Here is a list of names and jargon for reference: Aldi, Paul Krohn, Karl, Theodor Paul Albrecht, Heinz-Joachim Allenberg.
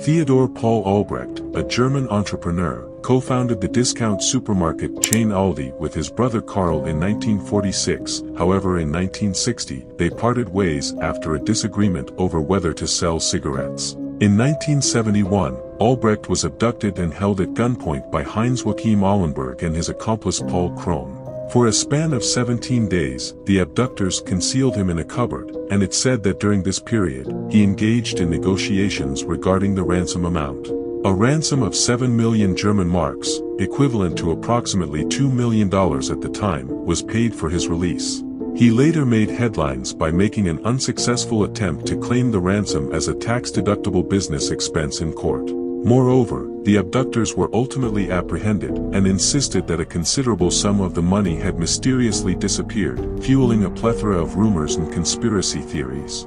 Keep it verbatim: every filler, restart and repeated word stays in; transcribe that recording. Theodor Paul Albrecht, a German entrepreneur, co-founded the discount supermarket chain Aldi with his brother Karl in nineteen forty-six, however in nineteen sixty, they parted ways after a disagreement over whether to sell cigarettes. In nineteen seventy-one, Albrecht was abducted and held at gunpoint by Heinz-Joachim Allenberg and his accomplice Paul Krohn. For a span of seventeen days, the abductors concealed him in a cupboard, and it's said that during this period, he engaged in negotiations regarding the ransom amount. A ransom of seven million German marks, equivalent to approximately two million dollars at the time, was paid for his release. He later made headlines by making an unsuccessful attempt to claim the ransom as a tax-deductible business expense in court. Moreover, the abductors were ultimately apprehended and insisted that a considerable sum of the money had mysteriously disappeared, fueling a plethora of rumors and conspiracy theories.